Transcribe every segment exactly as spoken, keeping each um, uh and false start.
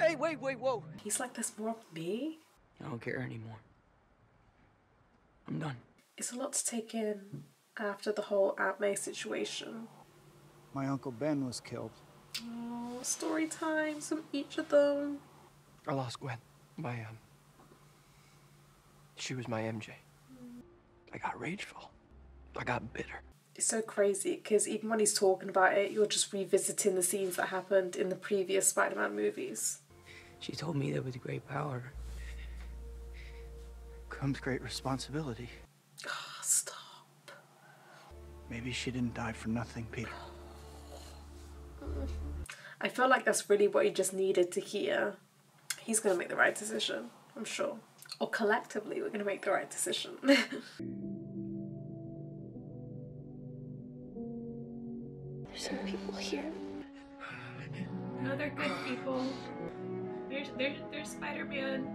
Hey, wait, wait, whoa. He's like this warped bee. I don't care anymore. I'm done. It's a lot to take in after the whole Aunt May situation. My Uncle Ben was killed. Oh, story times from each of them. I lost Gwen. My, um... She was my M J. Mm. I got rageful. I got bitter. It's so crazy, because even when he's talking about it, you're just revisiting the scenes that happened in the previous Spider-Man movies. She told me that with great power comes great responsibility. Oh, stop. Maybe she didn't die for nothing, Peter. I feel like that's really what he just needed to hear. He's going to make the right decision, I'm sure. Or collectively, we're going to make the right decision. There's some people here. No, they're good people. There's, there's, there's Spider-Man.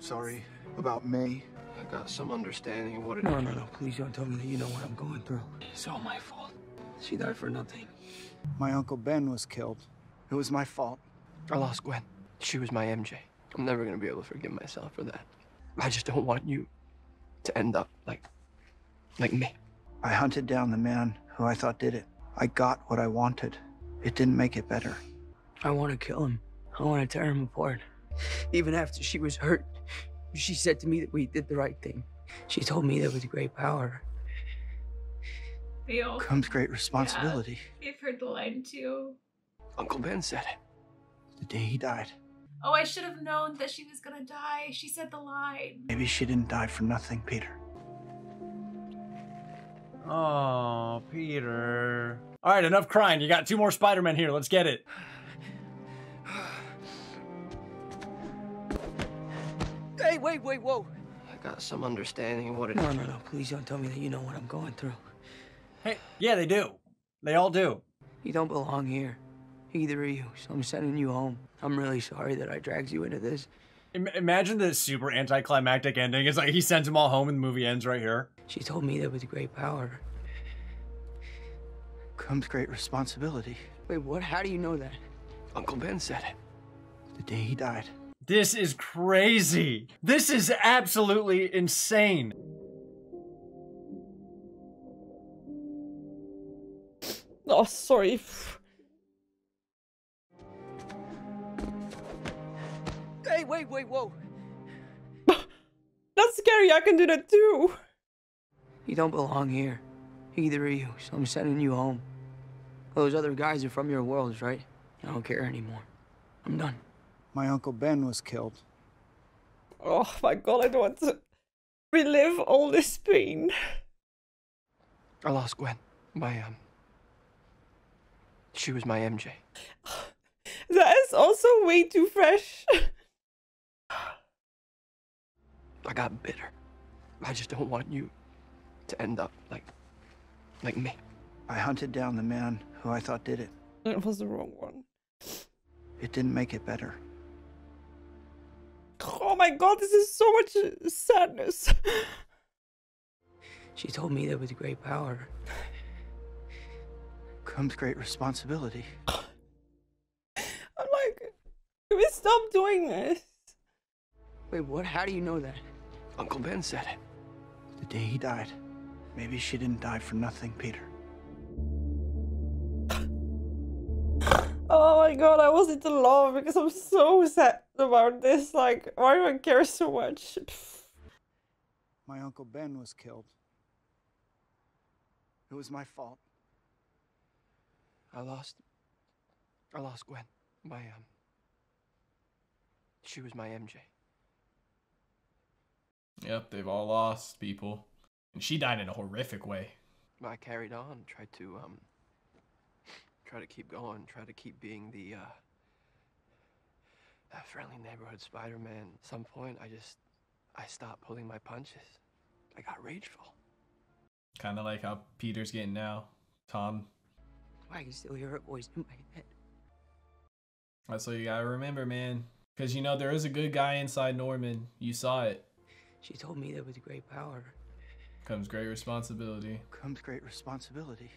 Sorry about May. I got some understanding of what it is. No, no, no, please don't tell me that you know what I'm going through. It's all my fault. She died for nothing. My Uncle Ben was killed. It was my fault. I lost Gwen. She was my M J. I'm never going to be able to forgive myself for that. I just don't want you to end up like, like me. I hunted down the man who I thought did it. I got what I wanted. It didn't make it better. I want to kill him. I want to tear him apart. Even after she was hurt, she said to me that we did the right thing. She told me that with great power All, comes great responsibility. Yeah, I've heard the line too. Uncle Ben said it the day he died. Oh, I should have known that she was gonna die. She said the line. Maybe she didn't die for nothing, Peter. Oh, Peter. All right, enough crying. You got two more Spider-Men here. Let's get it. Hey, wait, wait, whoa. I got some understanding of what it is. No, no, no. Please don't tell me that you know what I'm going through. Hey, yeah, they do. They all do. You don't belong here. Either of you, so I'm sending you home. I'm really sorry that I dragged you into this. Imagine the super anticlimactic ending. It's like he sends them all home and the movie ends right here. She told me that with great power comes great responsibility. Wait, what? How do you know that? Uncle Ben said it the day he died. This is crazy. This is absolutely insane. Oh, sorry. Hey, wait, wait, whoa. That's scary. I can do that too. You don't belong here. Either of you, so I'm sending you home. Those other guys are from your worlds, right? I don't care anymore. I'm done. My Uncle Ben was killed. Oh my god, I don't want to relive all this pain. I lost Gwen. My, um... She was my M J. That is also way too fresh. I got bitter. I just don't want you to end up like, like me. I hunted down the man who I thought did it. It was the wrong one. It didn't make it better. Oh my god, this is so much sadness. She told me that with great power comes great responsibility. I'm like, can we stop doing this? Wait, what? How do you know that? Uncle Ben said it the day he died. Maybe she didn't die for nothing, Peter. Oh my god, I wasn't in love because I'm so sad about this. Like, why do I care so much? My Uncle Ben was killed. It was my fault. I lost... I lost Gwen. My, um... She was my M J. Yep, they've all lost people. And she died in a horrific way. I carried on, tried to, um... Try to keep going, try to keep being the, uh... that friendly neighborhood Spider-Man. At some point, I just... I stopped pulling my punches. I got rageful. Kinda like how Peter's getting now. Tom... I can still hear her voice in my head. That's what you gotta remember, man. Because, you know, there is a good guy inside Norman. You saw it. She told me that with great power comes great responsibility. Comes great responsibility.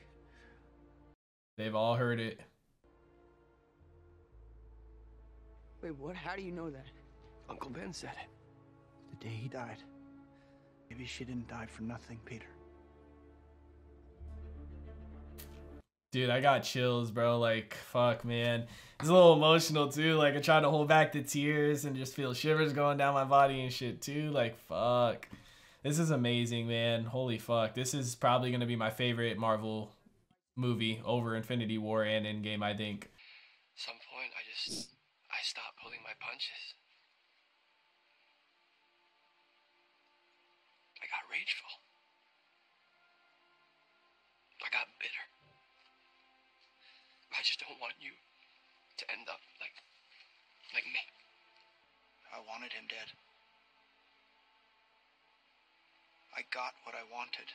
They've all heard it. Wait, what? How do you know that? Uncle Ben said it. The day he died. Maybe she didn't die for nothing, Peter. Dude, I got chills, bro. Like, fuck, man. It's a little emotional, too. Like, I tried to hold back the tears and just feel shivers going down my body and shit, too. Like, fuck. This is amazing, man. Holy fuck. This is probably going to be my favorite Marvel movie over Infinity War and Endgame, I think. Some point, I just... I stopped pulling my punches. I got rageful. I got bitter. I just don't want you to end up like, like me. I wanted him dead. I got what I wanted.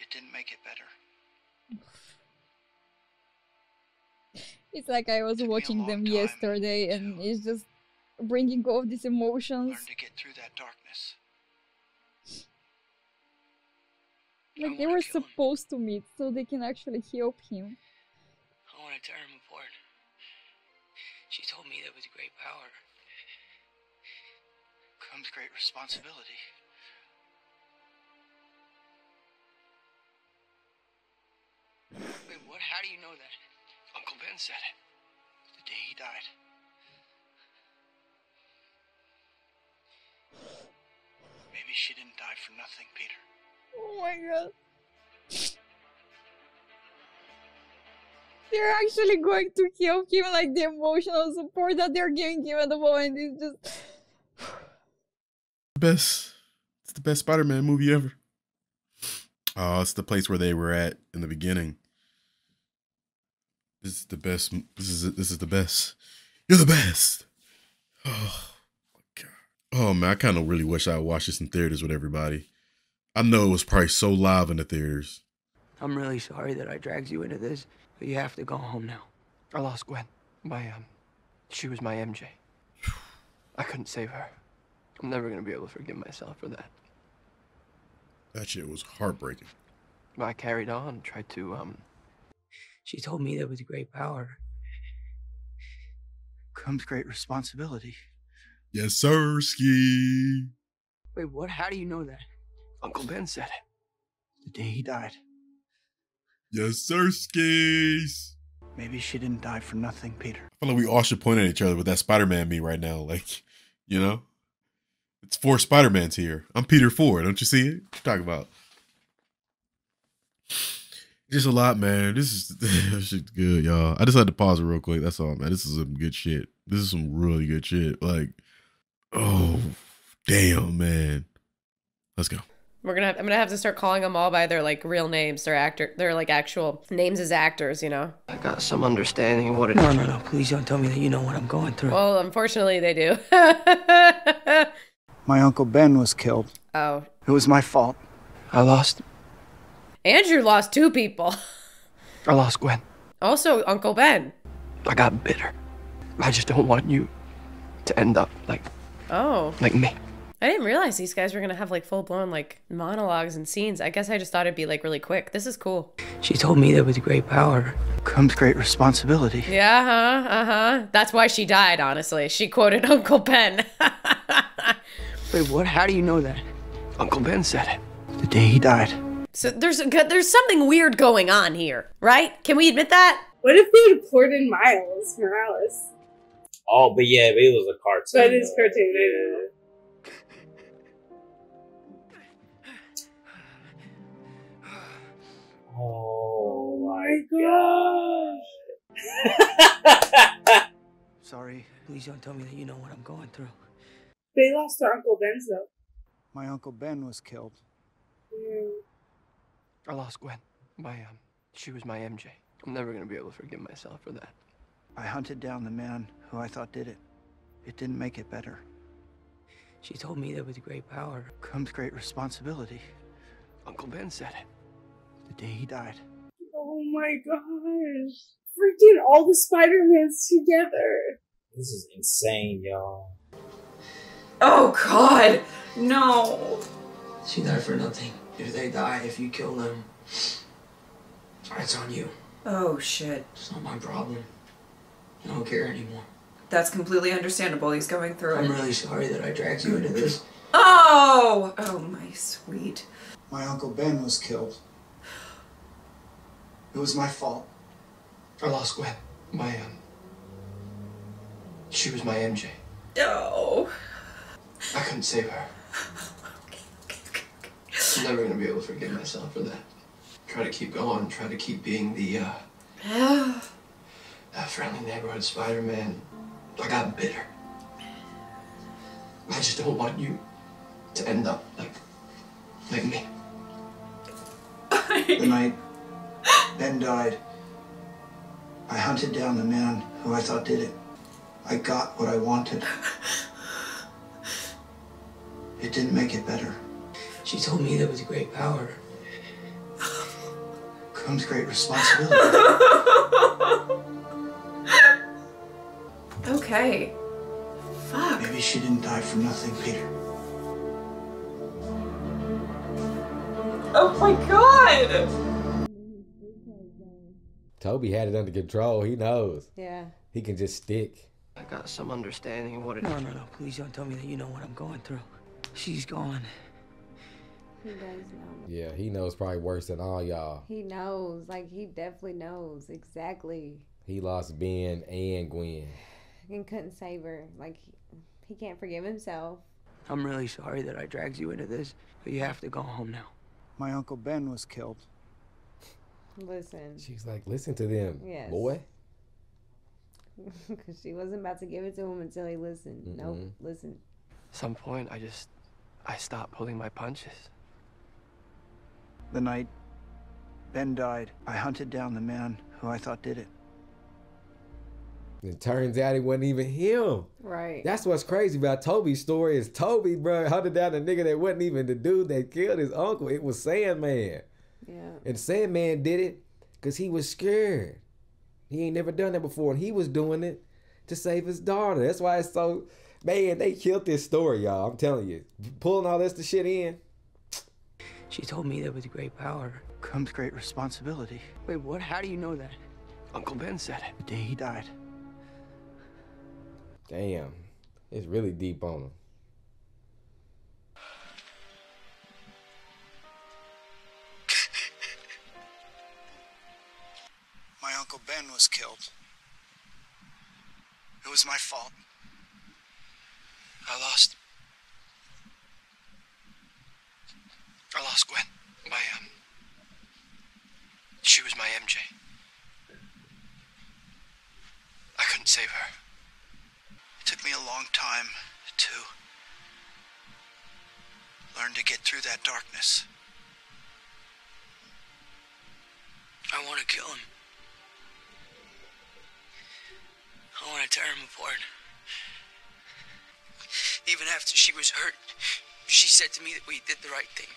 It didn't make it better. It's like I was watching them yesterday and it's just bringing all these emotions. Learn to get through that darkness. Like, they were supposed to meet so they can actually help him. I want to tear him apart. She told me that with great power comes great responsibility. Wait, what? How do you know that? Uncle Ben said it. The day he died. Maybe she didn't die for nothing, Peter. Oh my god. They're actually going to help him, like the emotional support that they're giving him at the moment is just best. It's the best Spider-Man movie ever. Oh, it's the place where they were at in the beginning. This is the best. This is this is the best. You're the best. Oh my god. Oh man, I kind of really wish I watched this in theaters with everybody. I know it was probably so live in the theaters. I'm really sorry that I dragged you into this, but you have to go home now. I lost Gwen. My, um, she was my M J. I couldn't save her. I'm never going to be able to forgive myself for that. That shit was heartbreaking. But I carried on, tried to, um... She told me that with great power comes great responsibility. Yes, sir, ski. Wait, what? How do you know that? Uncle Ben said it. The day he died. Yes, sir, skis. Maybe she didn't die for nothing, Peter. I feel like we all should point at each other with that Spider-Man meme right now. Like, you know? It's four Spider-Mans here. I'm Peter Ford. Don't you see it? What you talking about? Just a lot, man. This is this shit's good, y'all. I just had to pause it real quick. That's all, man. This is some good shit. This is some really good shit. Like, oh, damn, man. Let's go. We're gonna. Have, I'm gonna have to start calling them all by their like real names, their actor, their like actual names as actors. You know. I got some understanding of what it. No, no, no! Please don't tell me that you know what I'm going through. Well, unfortunately, they do. My Uncle Ben was killed. Oh. It was my fault. I lost. Andrew lost two people. I lost Gwen. Also, Uncle Ben. I got bitter. I just don't want you to end up like. Oh. Like me. I didn't realize these guys were gonna have like full-blown like monologues and scenes. I guess I just thought it'd be like really quick. This is cool. She told me that with great power comes great responsibility. Yeah, uh-huh, uh-huh. That's why she died, honestly. She quoted Uncle Ben. Wait, what? How do you know that? Uncle Ben said it. The day he died. So there's there's something weird going on here, right? Can we admit that? What if they had poured in Miles Morales? Oh, but yeah, but it was a cartoon. But it's cartoon, I know. Oh my gosh. Sorry, please don't tell me that you know what I'm going through. They lost their Uncle Ben's though. My Uncle Ben was killed. Yeah. I lost Gwen. My, um, she was my M J. I'm never going to be able to forgive myself for that. I hunted down the man who I thought did it. It didn't make it better. She told me that with great power comes great responsibility. Uncle Ben said it. The day he died. Oh my gosh. Freaking all the Spider-Mans together. This is insane, y'all. Oh god. No. She died for nothing. If they die, if you kill them, it's on you. Oh shit. It's not my problem. I don't care anymore. That's completely understandable. He's going through I'm it. I'm really sorry that I dragged you into this. Oh! Oh, my sweet. My Uncle Ben was killed. It was my fault. I lost Gwen. My, um... She was my M J. No. I couldn't save her. Okay, okay, okay, okay. I'm never going to be able to forgive myself for that. Try to keep going. Try to keep being the, uh... uh friendly neighborhood Spider-Man. I got bitter. I just don't want you to end up like... like me. The night Ben died, I hunted down the man who I thought did it. I got what I wanted. It didn't make it better. She told me that with great power comes great responsibility. Okay. Fuck. Maybe she didn't die for nothing, Peter. Oh my God! Toby had it under control. He knows. Yeah. He can just stick. I got some understanding of what it is. No, no, no. Please don't tell me that you know what I'm going through. She's gone. He does know. Yeah, he knows probably worse than all y'all. He knows. Like, he definitely knows. Exactly. He lost Ben and Gwen. And couldn't save her. Like, he, he can't forgive himself. I'm really sorry that I dragged you into this, but you have to go home now. My Uncle Ben was killed. Listen. She's like, listen to them, yes. boy. Because she wasn't about to give it to him until he listened. Mm-mm. No, nope, listen. At some point, I just, I stopped pulling my punches. The night Ben died, I hunted down the man who I thought did it. It turns out it wasn't even him. Right. That's what's crazy about Toby's story is Toby, bro, hunted down a nigga that wasn't even the dude that killed his uncle. It was Sandman. Yeah. And Sandman did it because he was scared. He ain't never done that before, and he was doing it to save his daughter. That's why it's so... Man, they killed this story, y'all. I'm telling you. Pulling all this shit in. She told me that with great power comes great responsibility. Wait, what? How do you know that? Uncle Ben said it. The day he died. Damn, it's really deep on him. My Uncle Ben was killed. It was my fault. I lost. I lost Gwen. My, um, she was my M J. I couldn't save her. It took me a long time to learn to get through that darkness. I want to kill him. I want to tear him apart. Even after she was hurt, she said to me that we did the right thing.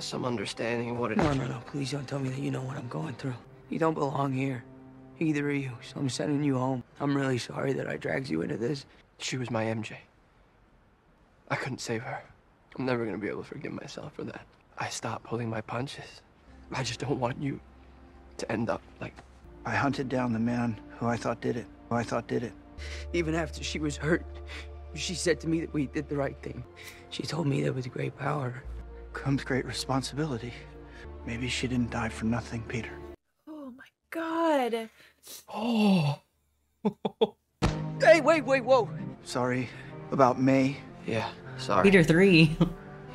Some understanding of what it is. No, no, no. Please don't tell me that you know what I'm going through. You don't belong here. Either of you. So I'm sending you home. I'm really sorry that I dragged you into this. She was my M J. I couldn't save her. I'm never going to be able to forgive myself for that. I stopped pulling my punches. I just don't want you to end up like... I hunted down the man who I thought did it. Who I thought did it. Even after she was hurt, she said to me that we did the right thing. She told me that with great power comes great responsibility. Maybe she didn't die for nothing, Peter. Oh my God. Oh. Hey, wait, wait, whoa. Sorry about May. Yeah, sorry. Peter three.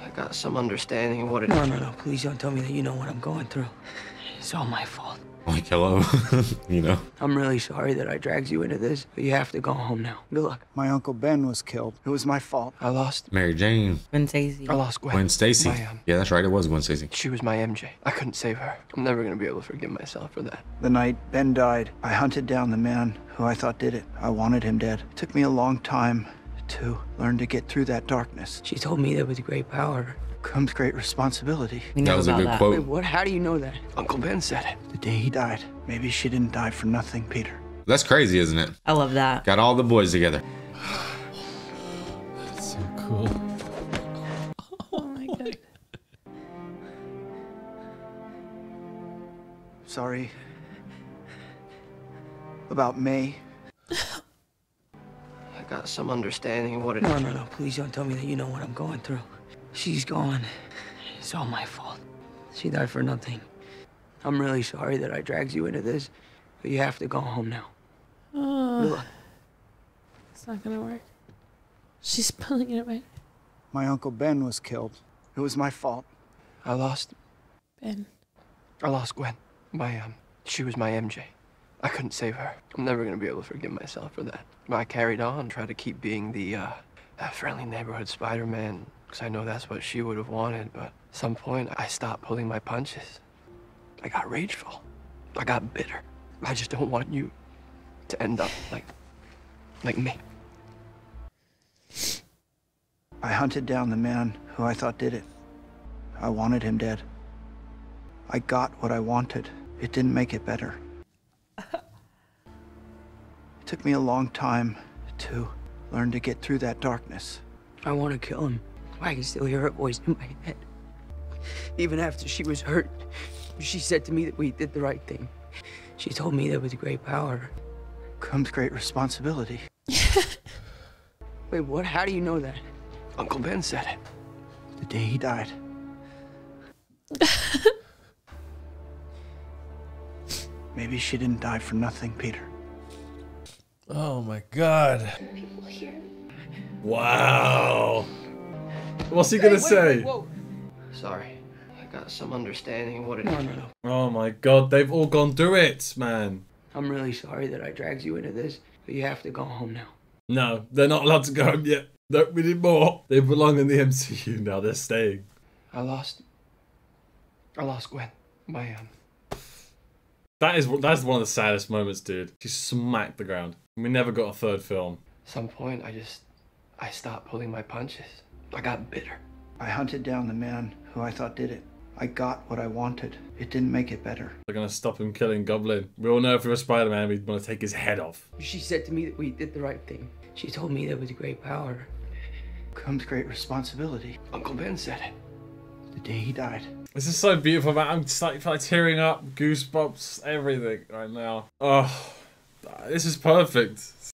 I got some understanding of what it is. No, no, no. Please don't tell me that you know what I'm going through. It's all my fault. Like, hello, you know? I'm really sorry that I dragged you into this, but you have to go home now. Good luck. My Uncle Ben was killed. It was my fault. I lost Mary Jane. Gwen Stacy. I lost Gwen. Gwen Stacy. My, um, yeah, that's right. It was Gwen Stacy. She was my M J. I couldn't save her. I'm never going to be able to forgive myself for that. The night Ben died, I hunted down the man who I thought did it. I wanted him dead. It took me a long time to learn to get through that darkness. She told me that with great power comes great responsibility. That was a good quote. Wait, what? How do you know that? Uncle Ben said it. The day he died. Maybe she didn't die for nothing, Peter. That's crazy, isn't it? I love that. Got all the boys together. That's so cool. Oh my God. Sorry about May. I got some understanding of what it is. No, no, no. Please don't tell me that you know what I'm going through. She's gone. It's all my fault. She died for nothing. I'm really sorry that I dragged you into this, but you have to go home now. Uh, it's not gonna work. She's spelling it right. My Uncle Ben was killed. It was my fault. I lost Ben. I lost Gwen. My um, she was my M J. I couldn't save her. I'm never gonna be able to forgive myself for that. But I carried on, tried to keep being the uh, friendly neighborhood Spider-Man. Because I know that's what she would have wanted, but at some point, I stopped pulling my punches. I got rageful. I got bitter. I just don't want you to end up like, like me. I hunted down the man who I thought did it. I wanted him dead. I got what I wanted. It didn't make it better. It took me a long time to learn to get through that darkness. I want to kill him. I can still hear her voice in my head. Even after she was hurt, she said to me that we did the right thing. She told me that with great power comes great responsibility. Wait, what? How do you know that? Uncle Ben said it. The day he died. Maybe she didn't die for nothing, Peter. Oh my God. Are people here? Wow. What's he hey, gonna wait, say? Whoa. Sorry, I got some understanding of what it is. No, no, no. Oh my God, they've all gone through it, man. I'm really sorry that I dragged you into this, but you have to go home now. No, they're not allowed to go home yet. Nope, we need more. They belong in the M C U now, they're staying. I lost... I lost Gwen. My, um... That is, that's one of the saddest moments, dude. She smacked the ground. We never got a third film. At some point, I just... I stopped pulling my punches. I got bitter. I hunted down the man who I thought did it. I got what I wanted. It didn't make it better. They're gonna stop him killing Goblin. We all know if we were Spider-Man, we'd want to take his head off. She said to me that we did the right thing. She told me that with great power comes great responsibility. Uncle Ben said it. The day he died. This is so beautiful, man. I'm just like, like tearing up, goosebumps, everything right now. Oh, this is perfect.